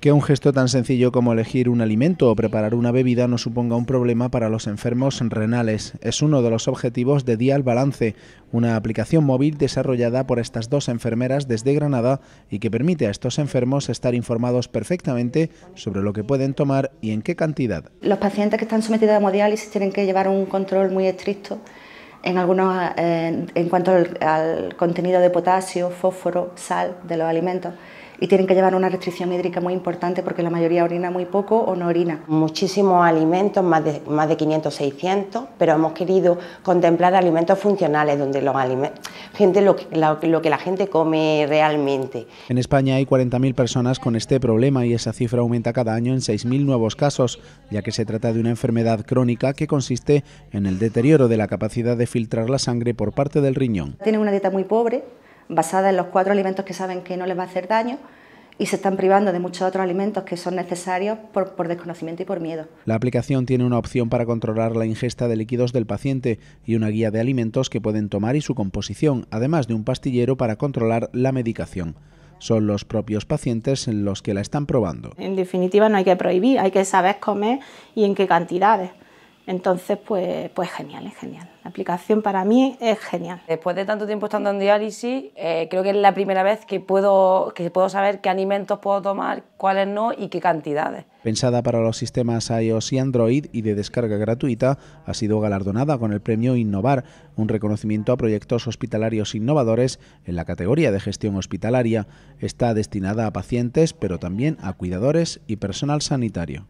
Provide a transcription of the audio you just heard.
Que un gesto tan sencillo como elegir un alimento o preparar una bebida no suponga un problema para los enfermos renales. Es uno de los objetivos de DialBalance, una aplicación móvil desarrollada por estas dos enfermeras desde Granada y que permite a estos enfermos estar informados perfectamente sobre lo que pueden tomar y en qué cantidad. Los pacientes que están sometidos a hemodiálisis tienen que llevar un control muy estricto en cuanto al contenido de potasio, fósforo, sal de los alimentos. Y tienen que llevar una restricción hídrica muy importante porque la mayoría orina muy poco o no orina. Muchísimos alimentos, más de 500, 600, pero hemos querido contemplar alimentos funcionales donde lo que la gente come realmente. En España hay 40.000 personas con este problema y esa cifra aumenta cada año en 6.000 nuevos casos, ya que se trata de una enfermedad crónica que consiste en el deterioro de la capacidad de filtrar la sangre por parte del riñón. Tienen una dieta muy pobre, basada en los 4 alimentos que saben que no les va a hacer daño, y se están privando de muchos otros alimentos que son necesarios por desconocimiento y por miedo. La aplicación tiene una opción para controlar la ingesta de líquidos del paciente y una guía de alimentos que pueden tomar y su composición, además de un pastillero para controlar la medicación. Son los propios pacientes los que la están probando. En definitiva, no hay que prohibir, hay que saber comer y en qué cantidades. Entonces, pues genial, es genial. La aplicación para mí es genial. Después de tanto tiempo estando en diálisis, creo que es la primera vez que puedo saber qué alimentos puedo tomar, cuáles no y qué cantidades. Pensada para los sistemas iOS y Android y de descarga gratuita, ha sido galardonada con el premio Innovar, un reconocimiento a proyectos hospitalarios innovadores en la categoría de gestión hospitalaria. Está destinada a pacientes, pero también a cuidadores y personal sanitario.